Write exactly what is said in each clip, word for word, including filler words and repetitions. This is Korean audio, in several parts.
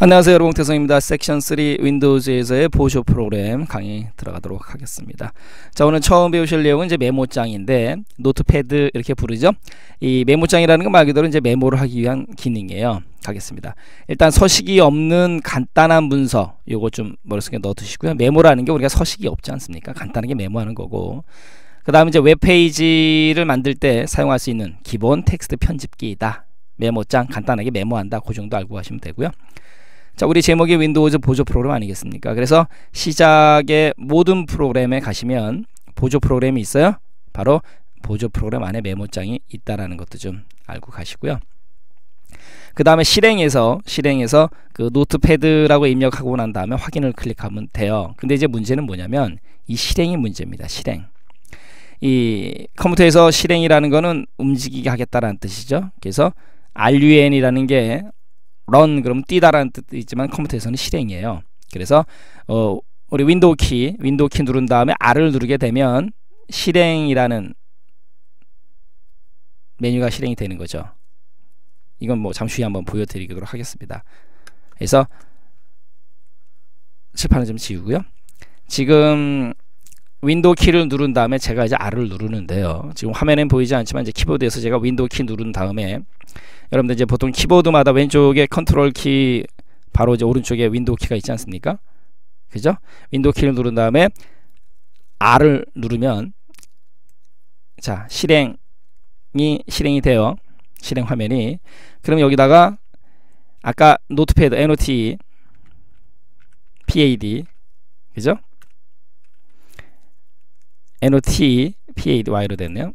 안녕하세요 여러분, 태성입니다. 섹션 쓰리 윈도우즈에서의 보조 프로그램 강의 들어가도록 하겠습니다. 자, 오늘 처음 배우실 내용은 이제 메모장인데, 노트패드 이렇게 부르죠. 이 메모장이라는 건 말 그대로 이제 메모를 하기 위한 기능이에요. 가겠습니다. 일단 서식이 없는 간단한 문서, 요거 좀 머릿속에 넣어 두시고요. 메모라는 게 우리가 서식이 없지 않습니까? 간단하게 메모하는 거고, 그 다음에 이제 웹페이지를 만들 때 사용할 수 있는 기본 텍스트 편집기이다. 메모장, 간단하게 메모한다. 그 정도 알고 가시면 되고요. 자, 우리 제목이 윈도우즈 보조 프로그램 아니겠습니까? 그래서 시작의 모든 프로그램에 가시면 보조 프로그램이 있어요. 바로 보조 프로그램 안에 메모장이 있다라는 것도 좀 알고 가시고요. 그 다음에 실행에서 실행에서 그 노트패드라고 입력하고 난 다음에 확인을 클릭하면 돼요. 근데 이제 문제는 뭐냐면 이 실행이 문제입니다. 실행. 이 컴퓨터에서 실행이라는 거는 움직이게 하겠다라는 뜻이죠. 그래서 run이라는 게 런 그럼 뛰다라는 뜻도 있지만 컴퓨터에서는 실행이에요. 그래서 어, 우리 윈도우 키 윈도우 키 누른 다음에 R을 누르게 되면 실행이라는 메뉴가 실행이 되는 거죠. 이건 뭐 잠시 후에 한번 보여드리도록 하겠습니다. 그래서 칠판을 좀 지우고요. 지금 윈도우 키를 누른 다음에 제가 이제 R을 누르는데요. 지금 화면엔 보이지 않지만 이제 키보드에서 제가 윈도우 키 누른 다음에, 여러분들 이제 보통 키보드마다 왼쪽에 컨트롤 키, 바로 이제 오른쪽에 윈도우 키가 있지 않습니까? 그죠? 윈도우 키를 누른 다음에 R을 누르면, 자, 실행이 실행이 돼요. 실행 화면이. 그럼 여기다가 아까 노트패드 not pad, 그죠? not pad y로 됐네요.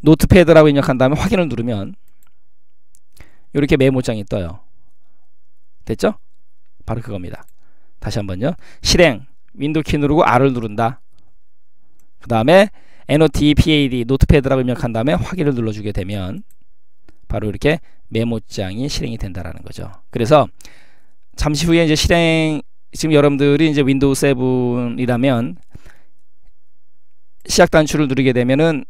노트패드라고 입력한 다음에 확인을 누르면 이렇게 메모장이 떠요. 됐죠? 바로 그겁니다. 다시 한번요. 실행 윈도우 키 누르고 R을 누른다. 그 다음에 not pad 노트패드라고 입력한 다음에 확인을 눌러주게 되면 바로 이렇게 메모장이 실행이 된다라는 거죠. 그래서 잠시 후에 이제 실행, 지금 여러분들이 이제 윈도우 세븐이라면 시작 단추를 누르게 되면은,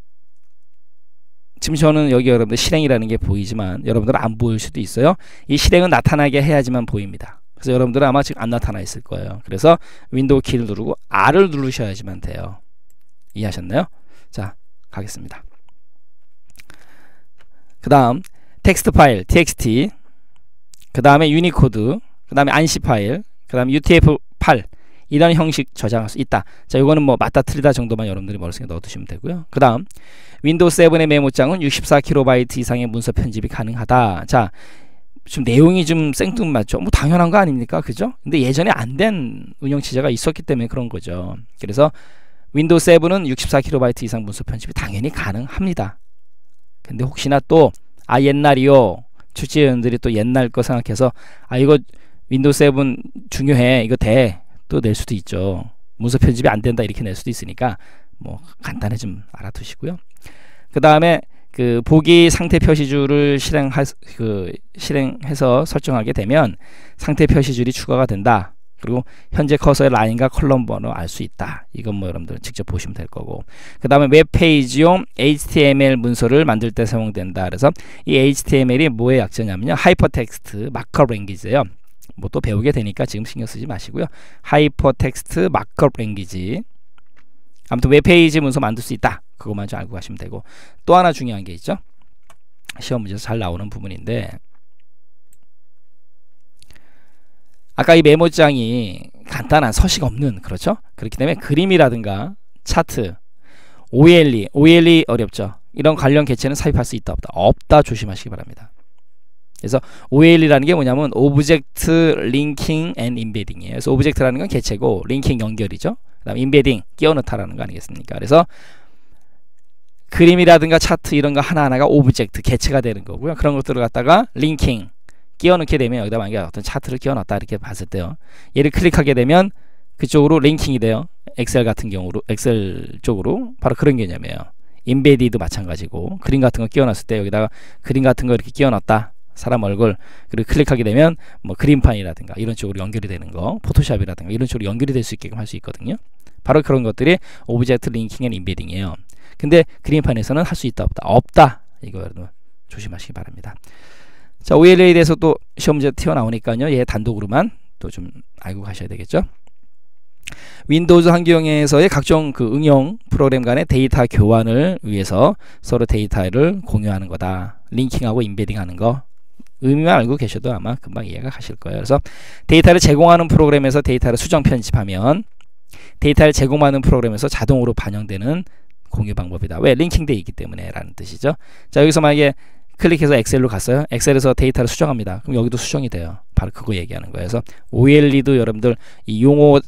지금 저는 여기 여러분들 실행이라는 게 보이지만 여러분들은 안 보일 수도 있어요. 이 실행은 나타나게 해야지만 보입니다. 그래서 여러분들은 아마 지금 안 나타나 있을 거예요. 그래서 윈도우 키를 누르고 R을 누르셔야지만 돼요. 이해하셨나요? 자, 가겠습니다. 그 다음 텍스트 파일 txt, 그 다음에 유니코드, 그 다음에 안시 파일, 그 다음에 유티에프 에이트 이런 형식 저장할 수 있다. 자, 이거는 뭐 맞다 틀리다 정도만 여러분들이 머릿속에 넣어두시면 되고요. 그 다음 윈도우 세븐의 메모장은 육십사 킬로바이트 이상의 문서 편집이 가능하다. 자, 지금 내용이 좀 생뚱맞죠? 뭐 당연한 거 아닙니까? 그죠? 근데 예전에 안 된 운영체제가 있었기 때문에 그런 거죠. 그래서 윈도우 세븐은 육십사 킬로바이트 이상 문서 편집이 당연히 가능합니다. 근데 혹시나 또 아 옛날이요, 출제위원들이 또 옛날 거 생각해서 아 이거 윈도우 세븐 중요해, 이거 돼, 또 낼 수도 있죠. 문서 편집이 안 된다 이렇게 낼 수도 있으니까 뭐 간단히 좀 알아두시고요. 그 다음에 그 보기 상태 표시줄을 실행하, 그 실행해서 설정하게 되면 상태 표시줄이 추가가 된다. 그리고 현재 커서의 라인과 컬럼 번호 알 수 있다. 이건 뭐 여러분들 직접 보시면 될 거고. 그 다음에 웹페이지용 에이치티엠엘 문서를 만들 때 사용된다. 그래서 이 에이치티엠엘이 뭐의 약자냐면요, 하이퍼텍스트 마크업 랭귀지예요. 뭐 또 배우게 되니까 지금 신경 쓰지 마시고요. 하이퍼텍스트 마크업 랭귀지. 아무튼 웹페이지 문서 만들 수 있다. 그것만 좀 알고 가시면 되고. 또 하나 중요한 게 있죠. 시험 문제에서 잘 나오는 부분인데, 아까 이 메모장이 간단한 서식 없는, 그렇죠? 그렇기 때문에 그림이라든가 차트, 오엘이, 오엘이 어렵죠. 이런 관련 개체는 삽입할 수 있다 없다? 없다. 조심하시기 바랍니다. 그래서 오엘이라는 게 뭐냐면 오브젝트 링킹 앤 임베딩이에요. 그래서 오브젝트라는 건 개체고 링킹 연결이죠. 그다음 임베딩 끼워넣다라는 거 아니겠습니까? 그래서 그림이라든가 차트 이런 거 하나하나가 오브젝트 개체가 되는 거고요. 그런 것들을 갖다가 링킹 끼워넣게 되면, 여기다 만약에 어떤 차트를 끼워넣었다 이렇게 봤을 때요, 얘를 클릭하게 되면 그쪽으로 링킹이 돼요. 엑셀 같은 경우로, 엑셀 쪽으로 바로 그런 개념이에요. 임베디도 마찬가지고 그림 같은 거 끼워놨을 때 여기다가 그림 같은 거 이렇게 끼워놨다, 사람 얼굴, 그리고 클릭하게 되면 뭐 그림판이라든가 이런 쪽으로 연결이 되는 거, 포토샵이라든가 이런 쪽으로 연결이 될 수 있게끔 할 수 있거든요. 바로 그런 것들이 오브젝트 링킹 앤 임베딩이에요. 근데 그림판에서는 할 수 있다 없다? 없다. 이거 여러분 조심하시기 바랍니다. 자, 오엘이에 대해서 또 시험 문제 튀어나오니까요. 얘 단독으로만 또 좀 알고 가셔야 되겠죠. 윈도우즈 환경에서의 각종 그 응용 프로그램 간의 데이터 교환을 위해서 서로 데이터를 공유하는 거다. 링킹하고 임베딩하는 거. 의미만 알고 계셔도 아마 금방 이해가 가실 거예요. 그래서 데이터를 제공하는 프로그램에서 데이터를 수정 편집하면 데이터를 제공하는 프로그램에서 자동으로 반영되는 공유 방법이다. 왜? 링킹되어 있기 때문에 라는 뜻이죠. 자, 여기서 만약에 클릭해서 엑셀로 갔어요. 엑셀에서 데이터를 수정합니다. 그럼 여기도 수정이 돼요. 바로 그거 얘기하는 거예요. 그래서 오엘이도 여러분들 이 용어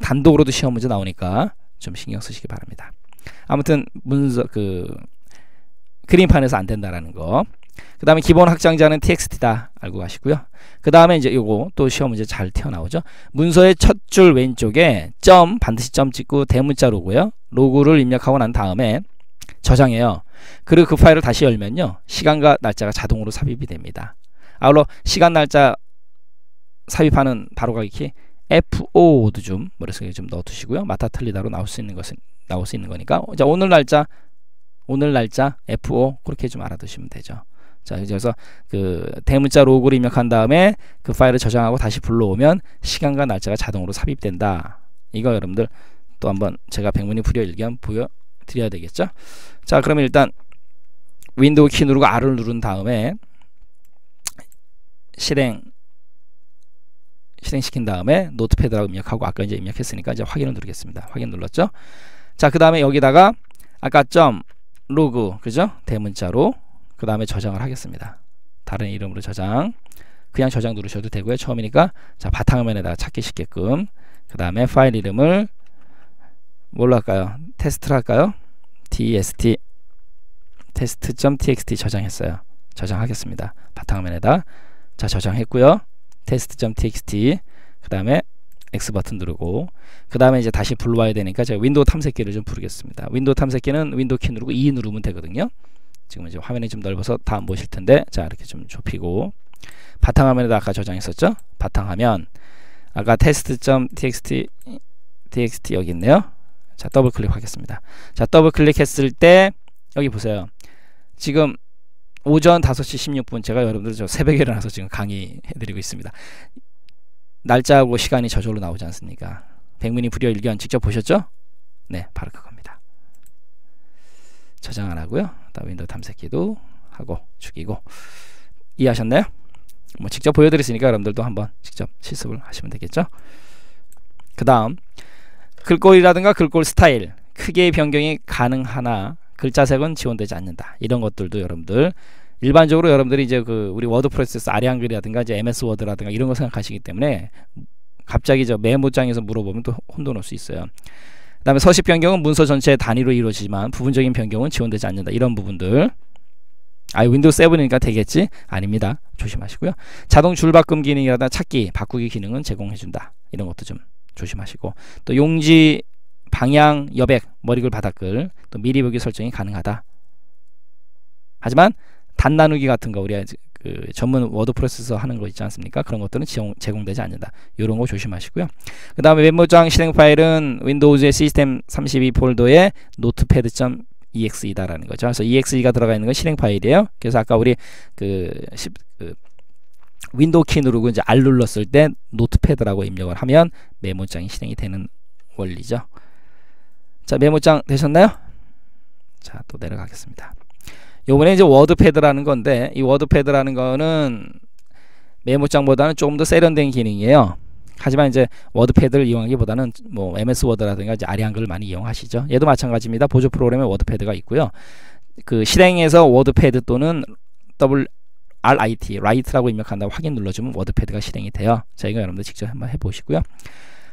단독으로도 시험 문제 나오니까 좀 신경 쓰시기 바랍니다. 아무튼 문서 그 그림판에서 안 된다라는 거. 그 다음에 기본 확장자는 txt다 알고 가시고요. 그 다음에 이제 요거 또 시험 문제 잘 튀어나오죠. 문서의 첫 줄 왼쪽에 점 반드시 점 찍고 대문자 로고요. 로고를 입력하고 난 다음에 저장해요. 그리고 그 파일을 다시 열면요, 시간과 날짜가 자동으로 삽입이 됩니다. 아울러 시간 날짜 삽입하는 바로가기 키 에프 오도 좀 머릿속에 좀 넣어두시고요. 맞다 틀리다로 나올 수 있는 것은 나올 수 있는 거니까 자, 오늘 날짜 오늘 날짜 에프 오 그렇게 좀 알아두시면 되죠. 자, 그래서 그 대문자 로고를 입력한 다음에 그 파일을 저장하고 다시 불러오면 시간과 날짜가 자동으로 삽입된다. 이거 여러분들 또 한번 제가 백문이 불여일견 보여드려야 되겠죠. 자, 그러면 일단 윈도우 키 누르고 R을 누른 다음에 실행 실행시킨 다음에 노트패드라고 입력하고 아까 이제 입력했으니까 이제 확인을 누르겠습니다. 확인 눌렀죠. 자, 그 다음에 여기다가 아까 점 로그 그죠? 대문자로 그 다음에 저장을 하겠습니다. 다른 이름으로 저장 그냥 저장 누르셔도 되고요. 처음이니까 자, 바탕화면에다가 찾기 쉽게끔 그 다음에 파일 이름을 뭘로 할까요? 테스트를 할까요? dst test.txt 저장했어요. 저장하겠습니다. 바탕화면에다 자, 저장했고요. test.txt 그 다음에 X 버튼 누르고 그 다음에 이제 다시 불러와야 되니까 제가 윈도우 탐색기를 좀 부르겠습니다. 윈도우 탐색기는 윈도우 키 누르고 이 누르면 되거든요. 지금 이제 화면이 좀 넓어서 다 안 보실 텐데 자, 이렇게 좀 좁히고 바탕화면에다 아까 저장했었죠. 바탕화면 아까 test.txt txt 여기 있네요. 자, 더블 클릭하겠습니다. 자, 더블 클릭했을 때 여기 보세요. 지금 오전 다섯 시 십육 분 제가 여러분들 저 새벽에 일어나서 지금 강의 해드리고 있습니다. 날짜하고 시간이 저절로 나오지 않습니까? 백문이 불여일견 직접 보셨죠? 네, 바로 그겁니다. 저장 안 하고요. 윈도우 탐색기도 하고 죽이고 이해하셨나요? 뭐 직접 보여드렸으니까 여러분들도 한번 직접 실습을 하시면 되겠죠? 그 다음 글꼴이라든가 글꼴 스타일 크기의 변경이 가능하나 글자색은 지원되지 않는다. 이런 것들도 여러분들 일반적으로 여러분들이 이제 그 우리 워드 프로세스 아래 한글이라든가 이제 엠에스 워드라든가 이런 거 생각하시기 때문에 갑자기 저 메모장에서 물어보면 또 혼돈 올 수 있어요. 그 다음에 서식 변경은 문서 전체의 단위로 이루어지지만 부분적인 변경은 지원되지 않는다. 이런 부분들 아, 윈도우 칠이니까 되겠지? 아닙니다. 조심하시고요. 자동 줄 바꿈 기능이라든가 찾기, 바꾸기 기능은 제공해준다. 이런 것도 좀 조심하시고 또 용지, 방향, 여백, 머리글, 바닥글 또 미리 보기 설정이 가능하다. 하지만 단 나누기 같은 거 우리 그 전문 워드 프로세서 하는 거 있지 않습니까? 그런 것들은 제공, 제공되지 않는다. 이런 거 조심하시고요. 그 다음에 메모장 실행 파일은 윈도우즈의 시스템 삼십이 폴더에 노트패드.exe다라는 거죠. 그래서 exe가 들어가 있는 건 실행 파일이에요. 그래서 아까 우리 그, 그 윈도우 키 누르고 이제 R 눌렀을 때 노트패드라고 입력을 하면 메모장이 실행이 되는 원리죠. 자, 메모장 되셨나요? 자, 또 내려가겠습니다. 요번에 이제 워드패드라는 건데 이 워드패드라는 거는 메모장보다는 조금 더 세련된 기능이에요. 하지만 이제 워드패드를 이용하기보다는 뭐 엠에스 워드라든가 이제 아래 한글을 많이 이용하시죠. 얘도 마찬가지입니다. 보조 프로그램에 워드패드가 있고요. 그 실행에서 워드패드 또는 rit, 라이트라고 입력한다고 확인 눌러주면 워드패드가 실행이 돼요. 자, 이거 여러분들 직접 한번 해보시고요.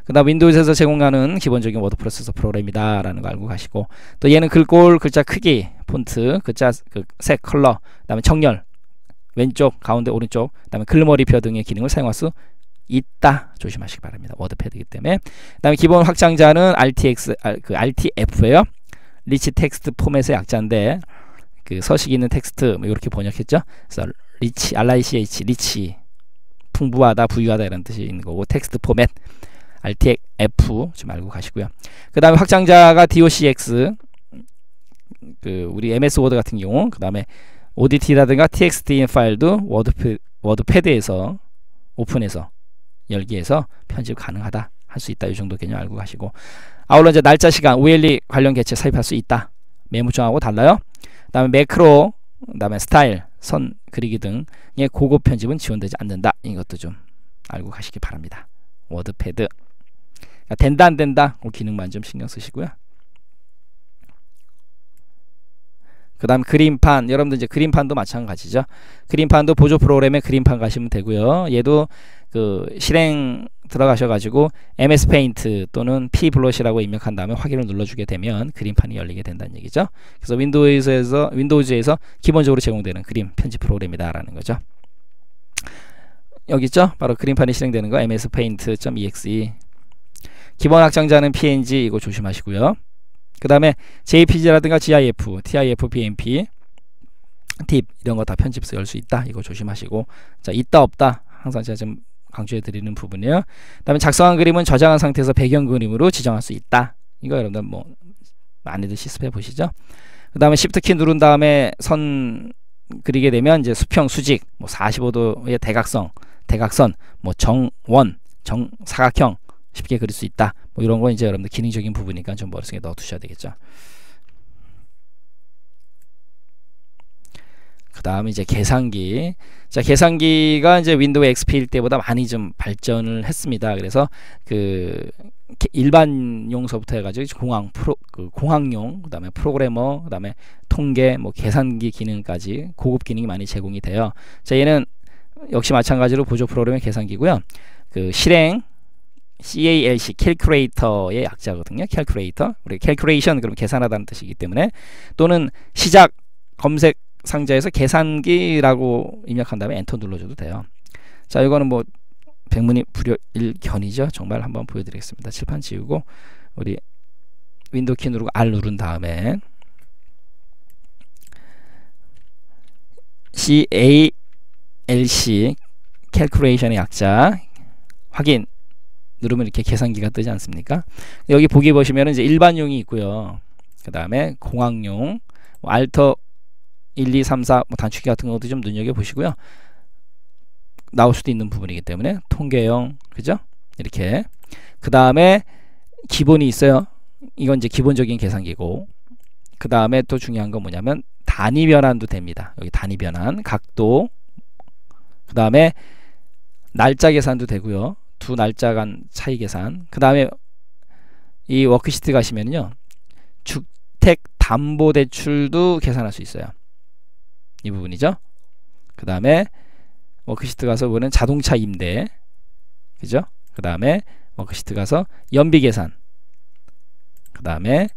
그 다음 윈도우즈에서 제공하는 기본적인 워드 프로세서 프로그램이다 라는 거 알고 가시고 또 얘는 글꼴, 글자 크기, 폰트, 글자 그 색, 컬러, 그 다음에 정렬 왼쪽, 가운데, 오른쪽 그 다음에 글머리표 등의 기능을 사용할 수 있다. 조심하시기 바랍니다. 워드패드이기 때문에 그 다음에 기본 확장자는 알 티 엑스, 그 알 티 에프예요 리치 텍스트 포맷의 약자인데 그 서식 있는 텍스트 뭐 이렇게 번역했죠. 그래서 리치, 알 아이 씨 에이치, 리치 풍부하다, 부유하다 이런 뜻이 있는 거고 텍스트 포맷 알 티 에프 좀 알고 가시고요. 그 다음에 확장자가 docx 그 우리 엠에스 워드 같은 경우 그 다음에 오디티라든가 txt 파일도 워드 워드패드에서 오픈해서 열기에서 편집 가능하다, 할 수 있다, 이 정도 개념 알고 가시고, 아울러 이제 날짜, 시간, 오엘이 관련 개체 삽입할 수 있다. 메모장하고 달라요. 그 다음에 매크로, 그 다음에 스타일, 선 그리기 등의 고급 편집은 지원되지 않는다. 이것도 좀 알고 가시기 바랍니다. 워드패드 그러니까 된다 안 된다 그 기능만 좀 신경 쓰시고요. 그 다음 그림판, 여러분들 이제 그림판도 마찬가지죠. 그림판도 보조 프로그램에 그림판 가시면 되고요. 얘도 그 실행 들어가셔가지고 엠에스 페인트 또는 P 블롯이라고 입력한 다음에 확인을 눌러주게 되면 그림판이 열리게 된다는 얘기죠. 그래서 윈도우에서 윈도우즈에서 기본적으로 제공되는 그림 편집 프로그램이다라는 거죠. 여기 있죠? 바로 그림판이 실행되는 거 ms paint.exe. 기본 확장자는 png, 이거 조심하시고요. 그 다음에 jpg라든가 gif, tif, bmp, tif 이런 거 다 편집해서 열 수 있다. 이거 조심하시고. 자, 있다 없다. 항상 제가 좀 강조해 드리는 부분이에요. 그 다음에 작성한 그림은 저장한 상태에서 배경 그림으로 지정할 수 있다. 이거 여러분들 뭐 많이들 실습해 보시죠. 그 다음에 shift 키 누른 다음에 선 그리게 되면 이제 수평, 수직, 뭐 사십오 도의 대각성, 대각선, 뭐 정원, 정 사각형 쉽게 그릴 수 있다. 뭐 이런 건 이제 여러분들 기능적인 부분이니까 좀 머릿속에 넣어 두셔야 되겠죠. 그 다음에 이제 계산기. 자, 계산기가 이제 윈도우 엑스피일 때보다 많이 좀 발전을 했습니다. 그래서 그 일반 용서부터 해가지고 공학 프로, 그 공학용, 그 다음에 프로그래머, 그 다음에 통계, 뭐 계산기 기능까지 고급 기능이 많이 제공이 돼요. 자, 얘는 역시 마찬가지로 보조 프로그램의 계산기고요. 그 실행 씨알씨, 캘큘레이터의 약자거든요. 캘큘레이터, 우리 캘큘레이션 그러면 계산하다는 뜻이기 때문에, 또는 시작 검색 상자에서 계산기라고 입력한 다음에 엔터 눌러줘도 돼요. 자, 이거는 뭐 백문이 불여일견이죠. 정말 한번 보여드리겠습니다. 칠판 지우고 우리 윈도우 키 누르고 R 누른 다음에 씨알씨, 캘큘레이션의 약자 확인 누르면 이렇게 계산기가 뜨지 않습니까? 여기 보기 보시면 이제 일반용이 있고요. 그 다음에 공학용, 뭐 알터 일, 이, 삼, 사 뭐 단축키 같은 것도 좀 눈여겨보시고요. 나올 수도 있는 부분이기 때문에 통계형, 그죠? 이렇게. 그 다음에 기본이 있어요. 이건 이제 기본적인 계산기고, 그 다음에 또 중요한 건 뭐냐면 단위 변환도 됩니다. 여기 단위 변환, 각도, 그 다음에 날짜 계산도 되고요. 두 날짜 간 차이 계산. 그 다음에 이 워크시트 가시면요, 주택담보대출도 계산할 수 있어요. 이 부분이죠. 그 다음에 워크시트 가서 보는 자동차 임대, 그죠? 그 다음에 워크시트 가서 연비 계산, 그 다음에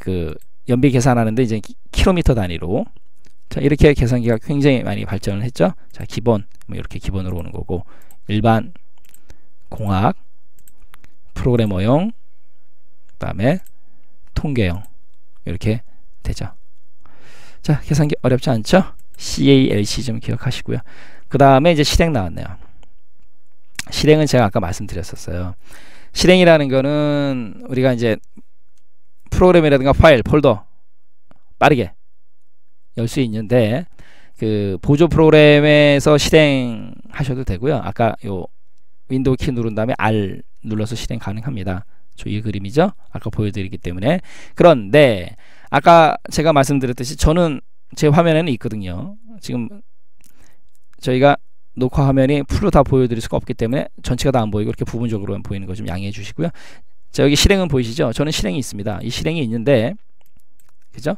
그 연비 계산하는데 이제 킬로미터 단위로. 자, 이렇게 계산기가 굉장히 많이 발전을 했죠. 자, 기본 뭐 이렇게 기본으로 오는 거고, 일반, 공학, 프로그래머용, 그 다음에 통계형 이렇게 되죠. 자, 계산기 어렵지 않죠? 씨알씨 좀 기억하시고요. 그 다음에 이제 실행 나왔네요. 실행은 제가 아까 말씀드렸었어요. 실행이라는 거는 우리가 이제 프로그램이라든가 파일, 폴더 빠르게 열 수 있는데, 그 보조 프로그램에서 실행하셔도 되고요. 아까 요 윈도우 키 누른 다음에 R 눌러서 실행 가능합니다. 저 이 그림이죠? 아까 보여드리기 때문에. 그런데 아까 제가 말씀드렸듯이 저는 제 화면에는 있거든요. 지금 저희가 녹화 화면이 풀로 다 보여드릴 수가 없기 때문에 전체가 다 안 보이고 이렇게 부분적으로만 보이는 거 좀 양해해 주시고요. 자, 여기 실행은 보이시죠? 저는 실행이 있습니다. 이 실행이 있는데, 그죠?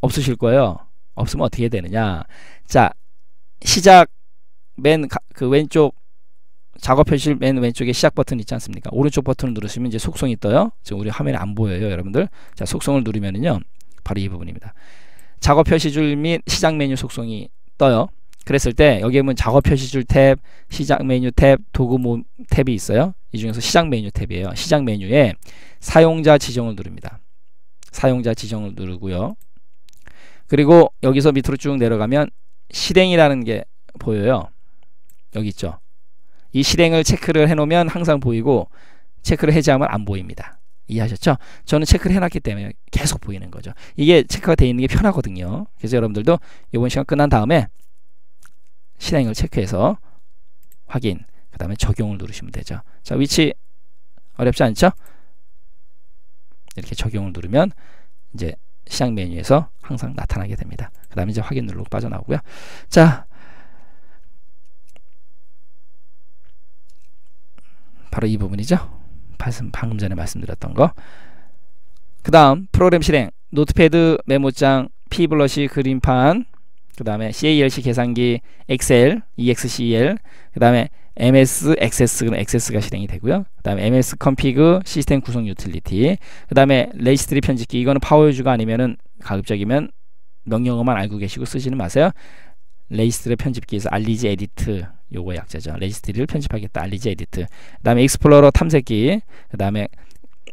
없으실 거예요. 없으면 어떻게 되느냐. 자, 시작 맨 그 왼쪽 작업 표시 맨 왼쪽에 시작 버튼 있지 않습니까? 오른쪽 버튼을 누르시면 이제 속성이 떠요. 지금 우리 화면에 안 보여요, 여러분들. 자, 속성을 누르면은요, 바로 이 부분입니다. 작업 표시줄 및 시작 메뉴 속성이 떠요. 그랬을 때 여기에 보면 작업 표시줄 탭, 시작 메뉴 탭, 도구 모음 탭이 있어요. 이 중에서 시작 메뉴 탭이에요. 시작 메뉴에 사용자 지정을 누릅니다. 사용자 지정을 누르고요. 그리고 여기서 밑으로 쭉 내려가면 실행이라는 게 보여요. 여기 있죠. 이 실행을 체크를 해놓으면 항상 보이고, 체크를 해제하면 안 보입니다. 이해하셨죠? 저는 체크를 해놨기 때문에 계속 보이는 거죠. 이게 체크가 되어 있는 게 편하거든요. 그래서 여러분들도 이번 시간 끝난 다음에 실행을 체크해서 확인, 그 다음에 적용을 누르시면 되죠. 자, 위치 어렵지 않죠? 이렇게 적용을 누르면 이제 시작 메뉴에서 항상 나타나게 됩니다. 그 다음에 이제 확인 누르고 빠져나오고요. 자, 바로 이 부분이죠. 방금 전에 말씀드렸던 거. 그 다음 프로그램 실행, 노트패드, 메모장, P블러시, 그림판, 그 다음에 씨 에이 엘 씨 계산기, 엑셀, 이 엑스 씨 엘, 그 다음에 엠 에스 액세스, 그럼 액세스가 실행이 되고요. 그 다음에 엠 에스 컨피그, 시스템 구성 유틸리티, 그 다음에 레지스트리 편집기, 이거는 파워유즈가 아니면은 가급적이면 명령어만 알고 계시고 쓰지는 마세요. 레지스트리 편집기에서 알리지 에디트, 요거 약자죠. 레지스트리를 편집하겠다, 알리지 에디트. 그 다음에 익스플로러 탐색기, 그 다음에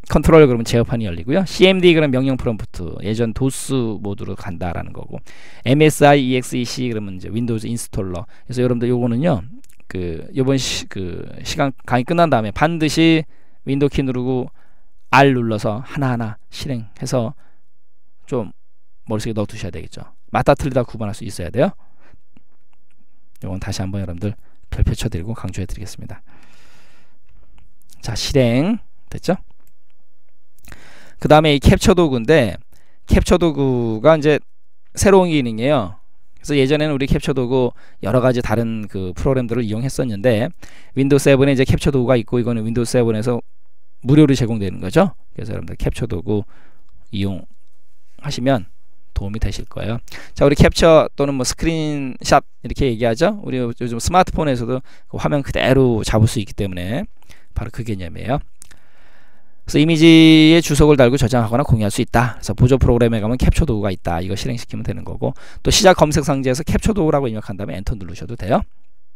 컨트롤, 그러면 제어판이 열리고요. 씨엠디, 그럼 명령 프롬프트, 예전 도스 모드로 간다라는 거고, 엠 에스 아이 이 엑스 이 씨, 그러면 이제 윈도우즈 인스톨러. 그래서 여러분들 요거는요, 그 요번 시, 그 시간 강의 끝난 다음에 반드시 윈도우 키 누르고 R 눌러서 하나하나 실행해서 좀 머릿속에 넣어 두셔야 되겠죠. 맞다 틀리다 구분할 수 있어야 돼요. 요건 다시 한번 여러분들 별표 쳐드리고 강조해 드리겠습니다. 자, 실행 됐죠? 그 다음에 이 캡처 도구인데, 캡처 도구가 이제 새로운 기능이에요. 그래서 예전에는 우리 캡처 도구 여러 가지 다른 그 프로그램들을 이용했었는데, 윈도우 세븐에 이제 캡처 도구가 있고, 이거는 윈도우 세븐에서 무료로 제공되는 거죠. 그래서 여러분들 캡처 도구 이용하시면 도움이 되실 거예요. 자, 우리 캡처 또는 뭐 스크린샷 이렇게 얘기하죠. 우리 요즘 스마트폰에서도 그 화면 그대로 잡을 수 있기 때문에 바로 그 개념이에요. 그래서 이미지에 주석을 달고 저장하거나 공유할 수 있다. 그래서 보조 프로그램에 가면 캡처 도구가 있다. 이거 실행시키면 되는 거고, 또 시작 검색 상자에서 캡처 도구라고 입력한 다음에 엔터 누르셔도 돼요.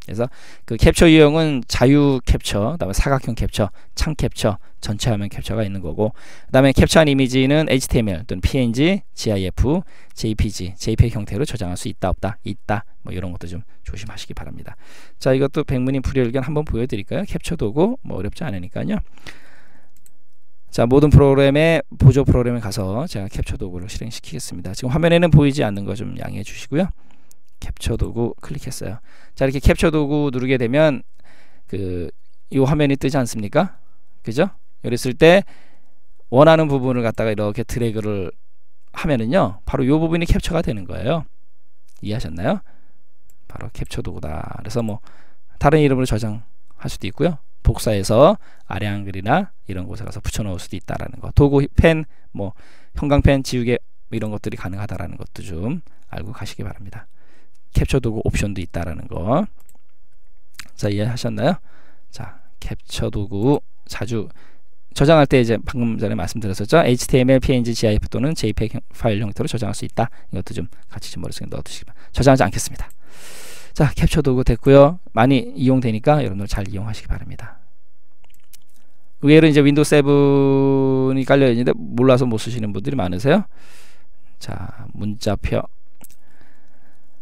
그래서 그 캡처 유형은 자유 캡처, 그 다음에 사각형 캡처, 창 캡처, 전체 화면 캡처가 있는 거고, 그 다음에 캡처한 이미지는 에이치 티 엠 엘 또는 피 엔 지, 지 아이 에프, 제이 피 지, 제이피지 형태로 저장할 수 있다, 없다, 있다, 뭐 이런 것도 좀 조심하시기 바랍니다. 자, 이것도 백문인 불여일견 한번 보여드릴까요? 캡처 도구 뭐 어렵지 않으니까요. 자, 모든 프로그램의 보조 프로그램에 가서 제가 캡처 도구를 실행시키겠습니다. 지금 화면에는 보이지 않는 거 좀 양해해 주시고요. 캡처 도구 클릭했어요. 자, 이렇게 캡처 도구 누르게 되면 그 이 화면이 뜨지 않습니까? 그죠? 이랬을 때 원하는 부분을 갖다가 이렇게 드래그를 하면은요, 바로 이 부분이 캡처가 되는 거예요. 이해하셨나요? 바로 캡처 도구다. 그래서 뭐 다른 이름으로 저장할 수도 있고요. 복사해서 아래 한글이나 이런 곳에 가서 붙여넣을 수도 있다라는 거. 도구, 펜, 뭐 형광펜, 지우개 이런 것들이 가능하다라는 것도 좀 알고 가시기 바랍니다. 캡처 도구 옵션도 있다라는 거. 자, 이해하셨나요? 자, 캡처 도구 자주 저장할 때 이제 방금 전에 말씀드렸었죠. 에이치 티 엠 엘, 피 엔 지, 지 아이 에프 또는 제이피지 파일 형태로 저장할 수 있다. 이것도 좀 같이 좀 머릿속에 넣어두시기 바랍니다. 저장하지 않겠습니다. 자, 캡처 도구 됐고요. 많이 이용되니까 여러분들 잘 이용하시기 바랍니다. 의외로 이제 윈도우 세븐이 깔려 있는데 몰라서 못 쓰시는 분들이 많으세요. 자, 문자표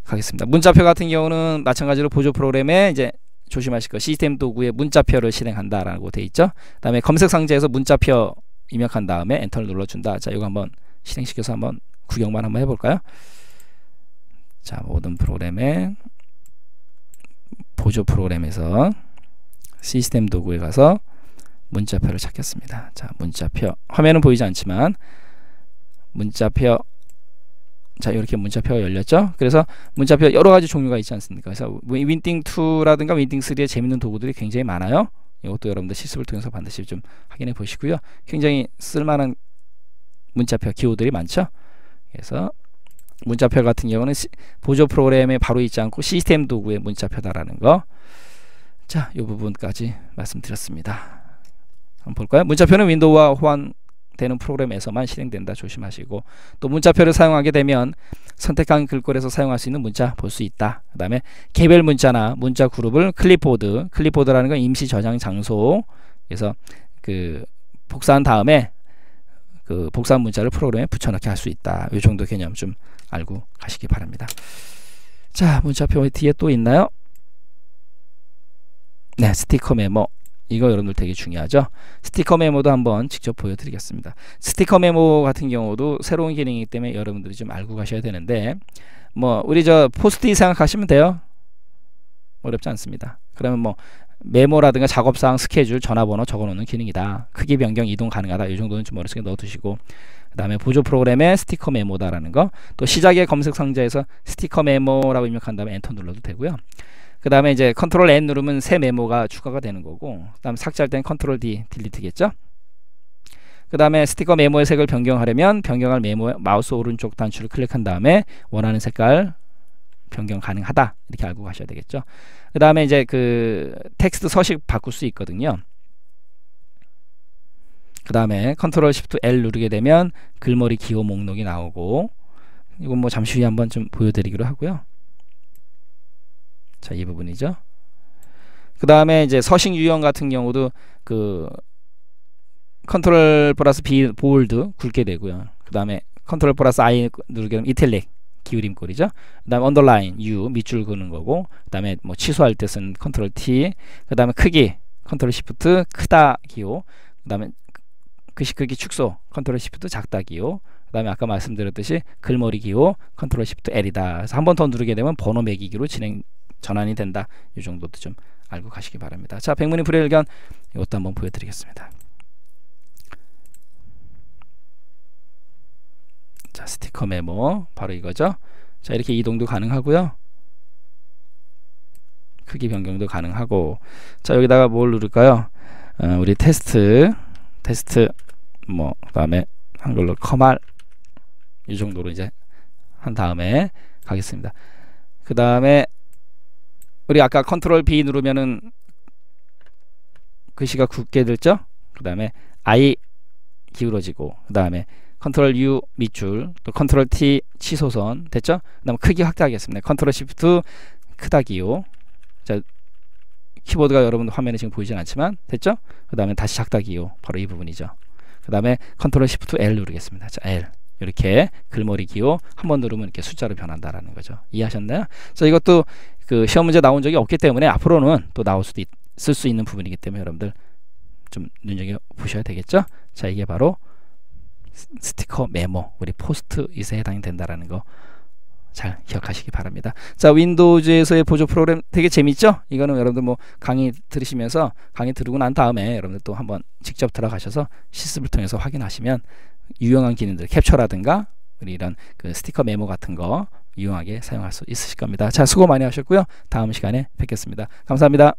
가겠습니다. 문자표 같은 경우는 마찬가지로 보조 프로그램에 이제 조심하실 거, 시스템 도구에 문자표를 실행한다라고 돼 있죠. 그다음에 검색 상자에서 문자표 입력한 다음에 엔터를 눌러준다. 자, 이거 한번 실행시켜서 한번 구경만 한번 해볼까요? 자, 모든 프로그램에 보조 프로그램에서 시스템 도구에 가서 문자표를 찾겠습니다. 자, 문자표 화면은 보이지 않지만 문자표, 자, 이렇게 문자표가 열렸죠. 그래서 문자표 여러 가지 종류가 있지 않습니까? 그래서 윈팅 투라든가 윈팅 쓰리의 재밌는 도구들이 굉장히 많아요. 이것도 여러분들 실습을 통해서 반드시 좀 확인해 보시고요. 굉장히 쓸만한 문자표 기호들이 많죠. 그래서 문자표 같은 경우는 시, 보조 프로그램에 바로 있지 않고 시스템 도구의 문자표다라는 거. 자, 이 부분까지 말씀드렸습니다. 한번 볼까요? 문자표는 윈도우와 호환되는 프로그램에서만 실행된다. 조심하시고, 또 문자표를 사용하게 되면 선택한 글꼴에서 사용할 수 있는 문자 볼 수 있다. 그 다음에 개별 문자나 문자 그룹을 클립보드, 클립보드라는 건 임시 저장 장소, 그래서 그 복사한 다음에 그 복사한 문자를 프로그램에 붙여넣기 할 수 있다. 이 정도 개념 좀 알고 가시기 바랍니다. 자, 문자표 뒤에 또 있나요? 네, 스티커 메모. 이거 여러분들 되게 중요하죠. 스티커 메모도 한번 직접 보여드리겠습니다. 스티커 메모 같은 경우도 새로운 기능이기 때문에 여러분들이 좀 알고 가셔야 되는데, 뭐 우리 저 포스트잇 생각하시면 돼요. 어렵지 않습니다. 그러면 뭐 메모라든가 작업사항, 스케줄, 전화번호 적어놓는 기능이다. 크기 변경, 이동 가능하다. 이 정도는 좀 머릿속에 넣어두시고, 그 다음에 보조 프로그램에 스티커 메모다라는 거, 또 시작의 검색 상자에서 스티커 메모라고 입력한 다음에 엔터 눌러도 되고요. 그 다음에 이제 컨트롤 N 누르면 새 메모가 추가가 되는 거고, 그 다음 삭제할 땐 컨트롤 D 딜리트겠죠. 그 다음에 스티커 메모의 색을 변경하려면 변경할 메모의 마우스 오른쪽 단추를 클릭한 다음에 원하는 색깔 변경 가능하다, 이렇게 알고 가셔야 되겠죠. 그 다음에 이제 그 텍스트 서식 바꿀 수 있거든요. 그 다음에 컨트롤 시프트 L 누르게 되면 글머리 기호 목록이 나오고, 이건 뭐 잠시 후에 한번 좀 보여드리기로 하고요. 자, 이 부분이죠. 그 다음에 이제 서식 유형 같은 경우도 그 컨트롤 플러스 B 볼드 굵게 되고요. 그 다음에 컨트롤 플러스 I 누르게 되면 이탈릭 기울임꼴이죠. 그 다음에 언더라인 U 밑줄 그는 거고, 그 다음에 뭐 취소할 때 쓴 컨트롤 T, 그 다음에 크기 컨트롤 시프트 크다 기호, 그 다음에 글씨 크기 축소 컨트롤 시프트 작다 기호, 그 다음에 아까 말씀드렸듯이 글머리 기호 컨트롤 시프트 L이다. 그래서 한 번 더 누르게 되면 번호 매기기로 진행 전환이 된다. 이 정도도 좀 알고 가시기 바랍니다. 자, 백문이 불여일견, 이것도 한번 보여드리겠습니다. 자, 스티커 메모 바로 이거죠. 자, 이렇게 이동도 가능하고요, 크기 변경도 가능하고. 자, 여기다가 뭘 누를까요? 어, 우리 테스트 테스트 뭐 그 다음에 한글로 컴알, 이 정도로 이제 한 다음에 가겠습니다. 그 다음에 우리 아까 컨트롤 B 누르면은 글씨가 굵게 들죠. 그 다음에 I 기울어지고, 그 다음에 컨트롤 U 밑줄, 또 컨트롤 T 치소선 됐죠? 그 다음에 크기 확대하겠습니다. 컨트롤 시프트 크다 기호. 자, 키보드가 여러분 화면에 지금 보이진 않지만 됐죠? 그 다음에 다시 작다 기호, 바로 이 부분이죠. 그 다음에 컨트롤 시프트 L 누르겠습니다. 자, L 이렇게 글머리 기호 한번 누르면 이렇게 숫자로 변한다라는 거죠. 이해하셨나요? 그래서 이것도 그 시험 문제 나온 적이 없기 때문에 앞으로는 또 나올 수도 있, 쓸 수 있는 부분이기 때문에 여러분들 좀 눈여겨 보셔야 되겠죠? 자, 이게 바로 스티커 메모, 우리 포스트잇에 해당이 된다라는 거 잘 기억하시기 바랍니다. 자, 윈도우즈에서의 보조 프로그램 되게 재밌죠? 이거는 여러분들 뭐 강의 들으시면서, 강의 들으고 난 다음에 여러분들 또 한번 직접 들어가셔서 실습을 통해서 확인하시면 유용한 기능들, 캡처라든가 우리 이런 그 스티커 메모 같은 거 유용하게 사용할 수 있으실 겁니다. 자, 수고 많이 하셨고요. 다음 시간에 뵙겠습니다. 감사합니다.